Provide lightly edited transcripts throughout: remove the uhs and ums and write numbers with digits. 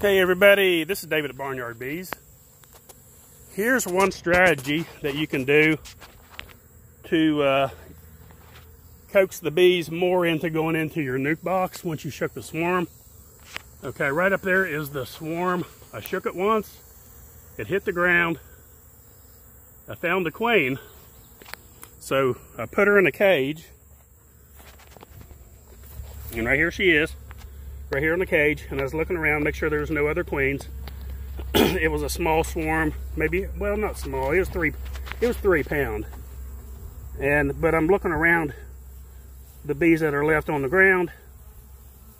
Hey everybody, this is David at Barnyard Bees. Here's one strategy that you can do to coax the bees more into going into your nuke box once you shook the swarm. Okay, right up there is the swarm. I shook it once, it hit the ground. I found the queen, so I put her in a cage. And right here she is. Right here in the cage, and I was looking around, make sure there was no other queens. It was a small swarm, maybe, well, not small, it was three pound. But I'm looking around the bees that are left on the ground,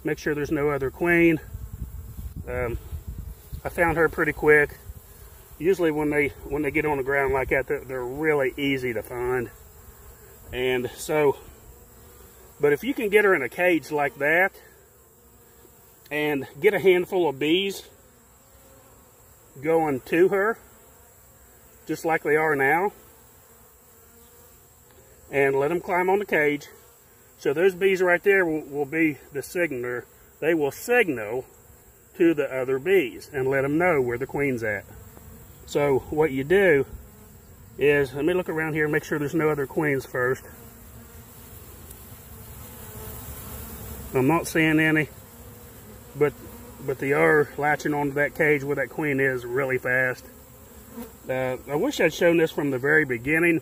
make sure there's no other queen. I found her pretty quick. Usually when they get on the ground like that, they're really easy to find. And so, but if you can get her in a cage like that, and get a handful of bees going to her, just like they are now, and let them climb on the cage. So those bees right there will be the signaler. They will signal to the other bees and let them know where the queen's at. So what you do is, let me look around here and make sure there's no other queens first. I'm not seeing any. But they are latching onto that cage where that queen is really fast. I wish I'd shown this from the very beginning,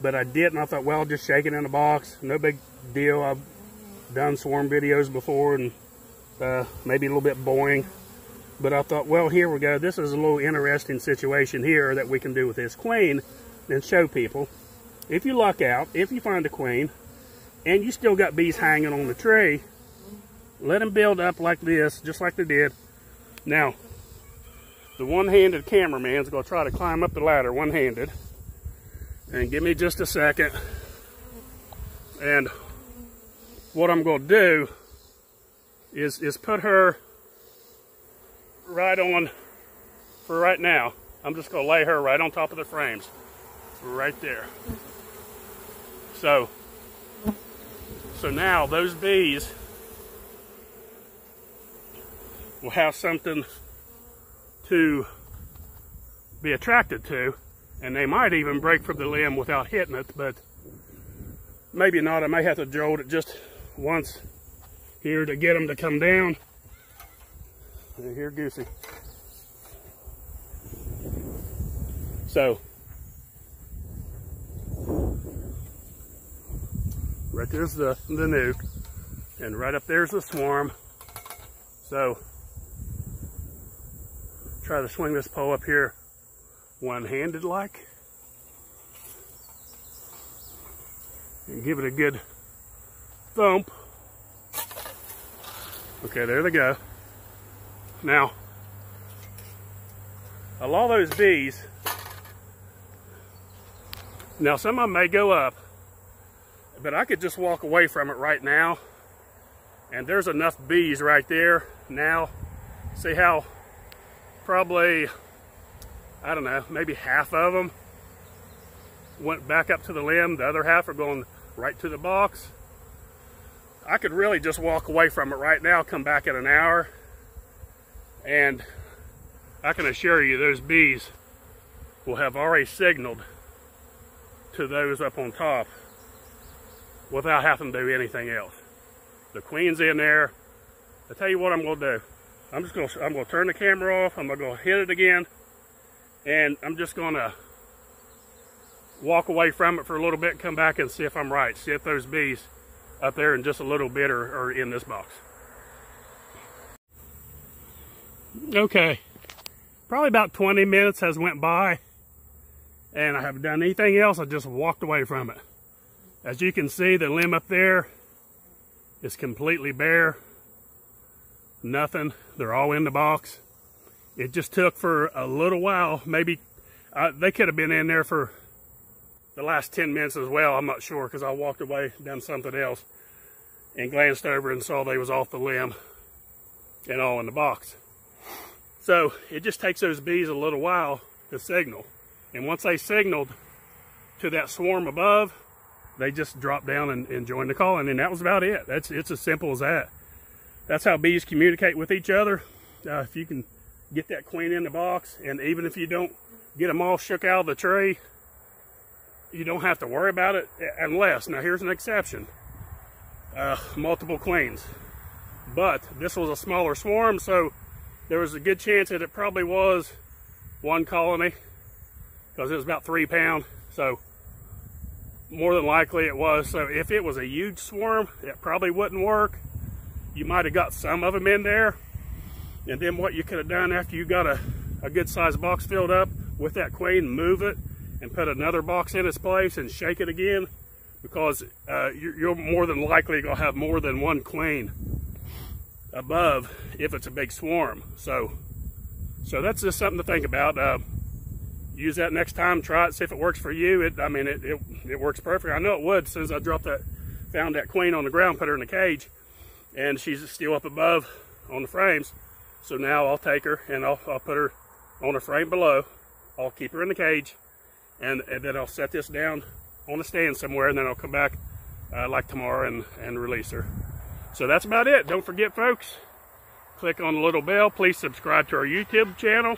but I didn't. I thought, well, just shake it in a box, no big deal. I've done swarm videos before, and maybe a little bit boring. But I thought, well, here we go. This is a little interesting situation here that we can do with this queen and show people. If you luck out, if you find a queen, and you still got bees hanging on the tree, let them build up like this, just like they did. Now, the one-handed cameraman's gonna try to climb up the ladder one-handed. And give me just a second. And what I'm gonna do is put her right on, for right now, I'm just gonna lay her right on top of the frames, right there. So now those bees will have something to be attracted to, and they might even break from the limb without hitting it, but maybe not. I may have to jolt it just once here to get them to come down. Here, Goosey. So, right there's the nuke, and right up there's the swarm. So, try to swing this pole up here one-handed like, and give it a good thump. Okay, there they go. Now, a lot of those bees, now some of them may go up, but I could just walk away from it right now, and there's enough bees right there. Now, see how probably, I don't know, maybe half of them went back up to the limb. The other half are going right to the box. I could really just walk away from it right now, come back in an hour, and I can assure you those bees will have already signaled to those up on top without having to do anything else. The queen's in there. I'll tell you what I'm going to do. I'm gonna turn the camera off. I'm gonna go hit it again, and I'm just gonna walk away from it for a little bit, come back and see if I'm right. See if those bees up there in just a little bit are in this box. Okay, probably about 20 minutes has went by, and I haven't done anything else. I just walked away from it. As you can see, the limb up there is completely bare. Nothing. They're all in the box. It just took for a little while. Maybe they could have been in there for the last 10 minutes as well. I'm not sure, because I walked away, done something else, and glanced over and saw they was off the limb and all in the box. So it just takes those bees a little while to signal. And once they signaled to that swarm above, they just dropped down and joined the calling. And that was about it. It's as simple as that. That's how bees communicate with each other. if you can get that queen in the box, and even if you don't get them all shook out of the tray, you don't have to worry about it, unless, now here's an exception, multiple queens. But this was a smaller swarm, so there was a good chance that it probably was one colony, because it was about 3 pound, so more than likely it was. So if it was a huge swarm, it probably wouldn't work. You might have got some of them in there, and then what you could have done after you got a good sized box filled up with that queen, move it and put another box in its place and shake it again, because you're more than likely gonna have more than one queen above if it's a big swarm. So that's just something to think about. Use that next time, try it, see if it works for you. I mean it works perfect. I know it would, as soon as I dropped that, found that queen on the ground, put her in the cage, and she's still up above on the frames. So now I'll take her and I'll put her on a frame below. I'll keep her in the cage, and then I'll set this down on a stand somewhere, and then I'll come back like tomorrow and release her. So that's about it. Don't forget, folks, click on the little bell. Please subscribe to our YouTube channel.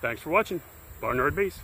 Thanks for watching. Barnyard Bees.